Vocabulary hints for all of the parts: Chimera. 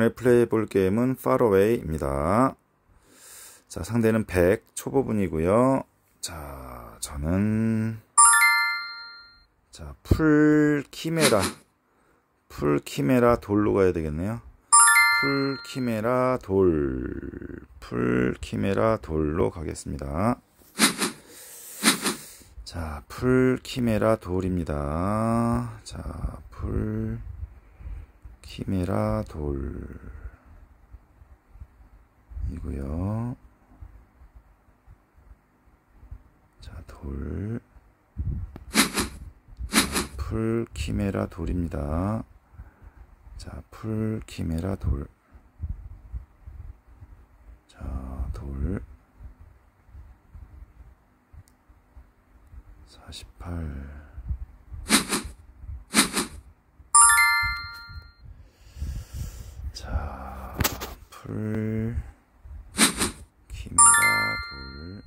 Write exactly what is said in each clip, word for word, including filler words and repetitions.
오늘 플레이해볼 게임은 Parlay입니다. 자, 상대는 백 초보분이고요. 자, 저는 자, 풀 키메라, 풀 키메라 돌로 가야 되겠네요. 풀 키메라 돌, 풀 키메라 돌로 가겠습니다. 자, 풀 키메라 돌입니다. 자, 풀 키메라 돌 이고요. 자, 돌. 자, 풀 키메라 돌입니다. 자, 풀 키메라 돌. 자, 돌. 사십팔. 자, 풀 키메라 돌.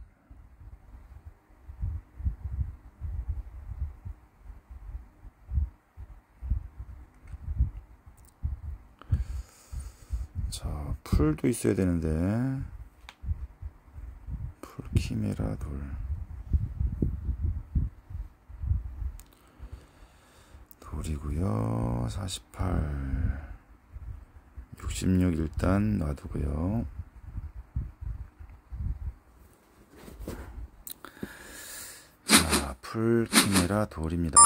자, 풀도 있어야 되는데. 풀 키메라 돌. 돌이고요. 사십팔. 육십육 일단 놔두고요. 자, 풀 키메라 돌입니다.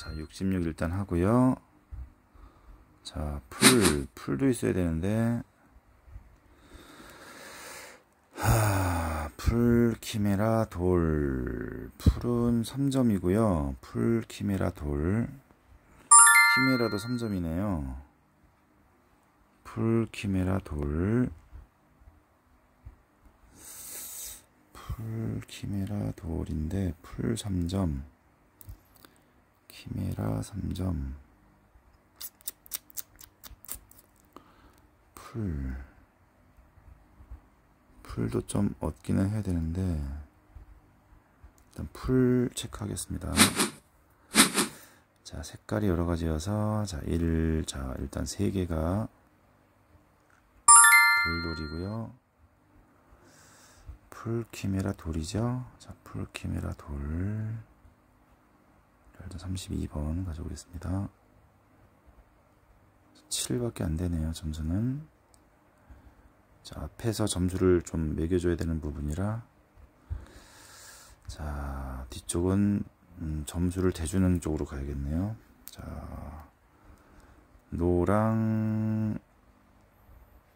자, 육십육 일단 하고요. 자, 풀 풀도 있어야 되는데. 하, 풀 키메라 돌. 풀은 삼 점이고요. 풀 키메라 돌. 키메라도 삼 점이네요. 풀 키메라 돌, 풀 키메라 돌인데 풀 삼 점, 키메라 삼 점, 풀, 풀도 좀 얻기는 해야 되는데 일단 풀 체크하겠습니다. 자, 색깔이 여러 가지여서 자, 일, 자, 일단 세 개가 돌돌이고요. 풀 키메라 돌이죠. 자, 풀 키메라 돌. 일단 삼십이 번 가져오겠습니다. 칠밖에 안 되네요, 점수는. 자, 앞에서 점수를 좀 매겨줘야 되는 부분이라. 자, 뒤쪽은 음, 점수를 대주는 쪽으로 가야겠네요. 자, 노랑.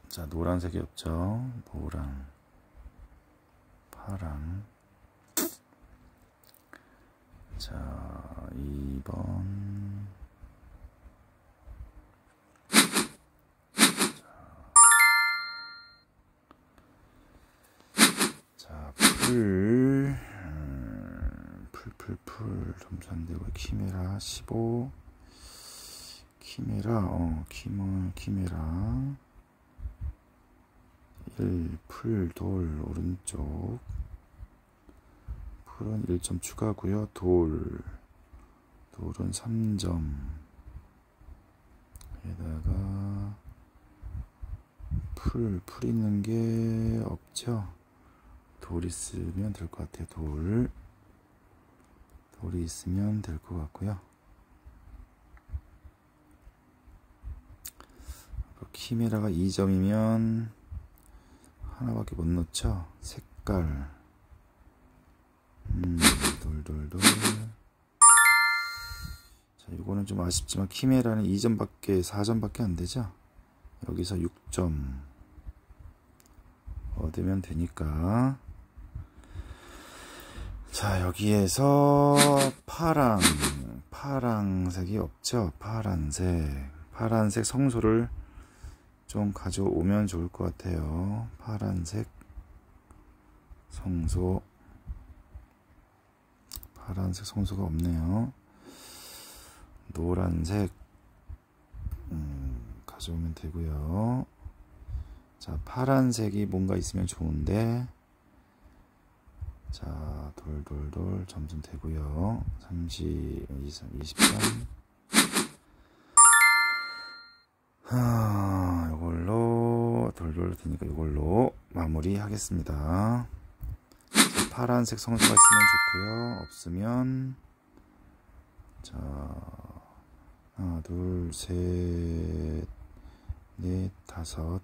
자, 노란색이 없죠. 노랑, 파랑. 자, 이 번. 자, 풀, 풀, 풀, 풀. 점수 안 되고 키메라 십오. 키메라, 어, 키모, 키메라. 일, 풀, 돌, 오른쪽. 풀은 일 점 추가고요. 돌, 돌은 삼 점. 에다가 풀, 풀 있는 게 없죠. 돌 있으면 될 것 같아요. 돌, 돌이 있으면 될 것 같고요. 키메라가 이 점이면 하나밖에 못 넣죠. 색깔. 음, 돌돌돌. 자, 이거는 좀 아쉽지만 키메라는 이 점밖에, 사 점밖에 안 되죠. 여기서 육 점 얻으면 되니까. 자, 여기에서 파랑, 파랑색이 없죠. 파란색, 파란색 성소를 좀 가져오면 좋을 것 같아요. 파란색 성소, 파란색 성소가 없네요. 노란색 음, 가져오면 되고요. 자, 파란색이 뭔가 있으면 좋은데. 자, 돌돌돌 점점 되고요. 삼십, 이십삼. 하, 이걸 되니까 이걸로 마무리하겠습니다. 파란색 성수가 있으면 좋고요. 없으면 자 하나 둘 셋 넷 다섯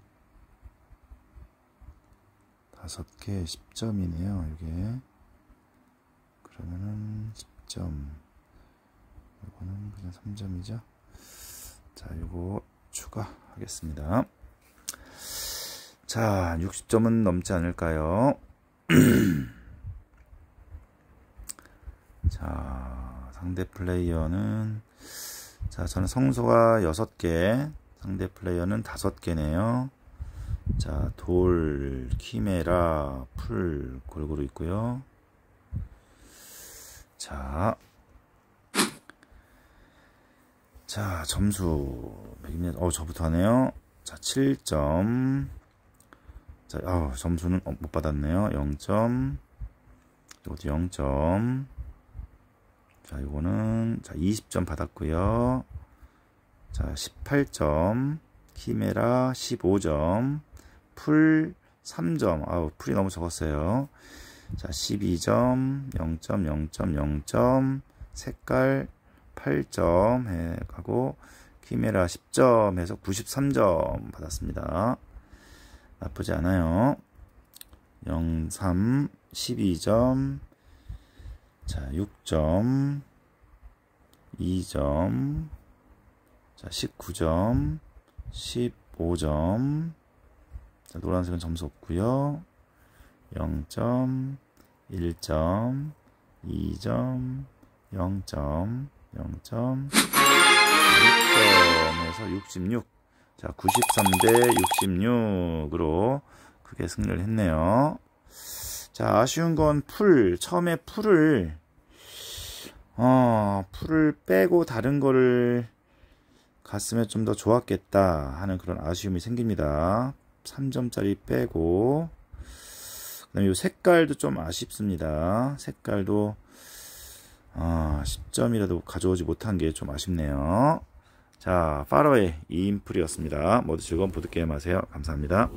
다섯 개 십 점이네요. 이게 그러면은 십 점. 이거는 그냥 삼 점이죠. 자, 요거 추가하겠습니다. 자, 육십 점은 넘지 않을까요? 자, 상대 플레이어는 자, 저는 성소가 여섯 개, 상대 플레이어는 다섯 개네요. 자, 돌, 키메라, 풀 골고루 있고요. 자, 자 점수 어 저부터 하네요. 자 칠 점. 자 어, 점수는 어, 못 받았네요. 영 점. 이것도 영 점. 자 이거는 자 이십 점 받았고요. 자 십팔 점. 키메라 십오 점. 풀 삼 점. 아우 풀이 너무 적었어요. 자 십이 점. 영 점. 영 점. 영 점. 색깔 팔 점 해가고 키메라 십 점 해서 구십삼 점 받았습니다. 나쁘지 않아요. 영, 삼, 십이 점, 자 육 점, 이 점, 자 십구 점, 십오 점, 자 노란색은 점수 없고요. 영 점, 일 점, 이 점, 영 점, 영 점, 육 점에서 육십육. 자, 구십삼 대 육십육으로 크게 승리를 했네요. 자, 아쉬운 건 풀. 처음에 풀을, 어, 풀을 빼고 다른 거를 갔으면 좀 더 좋았겠다 하는 그런 아쉬움이 생깁니다. 삼 점짜리 빼고. 그 다음에 요 색깔도 좀 아쉽습니다. 색깔도 아, 십 점이라도 가져오지 못한 게 좀 아쉽네요. 자, parlay 이인풀이었습니다. 모두 즐거운 보드게임 하세요. 감사합니다.